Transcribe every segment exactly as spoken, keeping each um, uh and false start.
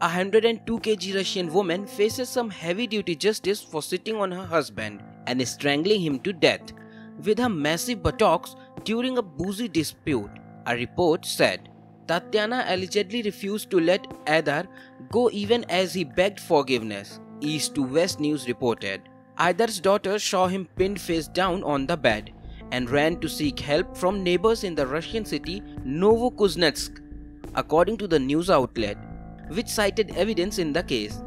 A one hundred two kilogram Russian woman faces some heavy-duty justice for sitting on her husband and strangling him to death with her massive buttocks during a boozy dispute, a report said. Tatyana allegedly refused to let Aidar go even as he begged forgiveness, East to West News reported. Aidar's daughter saw him pinned face down on the bed and ran to seek help from neighbors in the Russian city Novokuznetsk, according to the news outlet, which cited evidence in the case.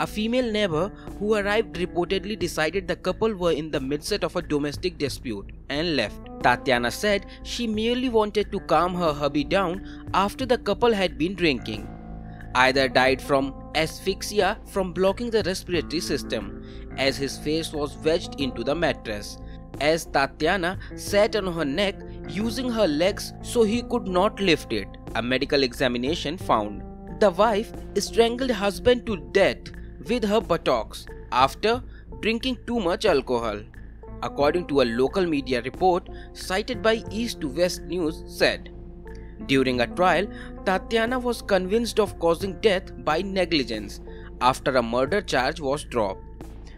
A female neighbor who arrived reportedly decided the couple were in the midst of a domestic dispute and left. Tatyana said she merely wanted to calm her hubby down after the couple had been drinking. Aidar died from asphyxia from blocking the respiratory system, as his face was wedged into the mattress, as Tatyana sat on her neck using her legs so he could not lift it, a medical examination found. The wife strangled husband to death with her buttocks after drinking too much alcohol, according to a local media report cited by East to West News said. During a trial, Tatyana was convinced of causing death by negligence after a murder charge was dropped,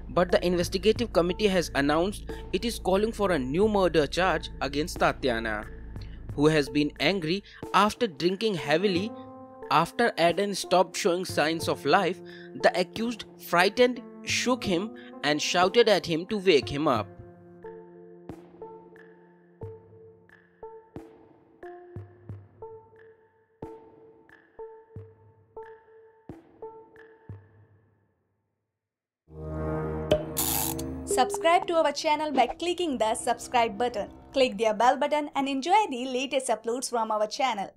but the investigative committee has announced it is calling for a new murder charge against Tatyana, who has been angry after drinking heavily. After Aidar stopped showing signs of life, the accused, frightened, shook him and shouted at him to wake him up. Subscribe to our channel by clicking the subscribe button. Click the bell button and enjoy the latest uploads from our channel.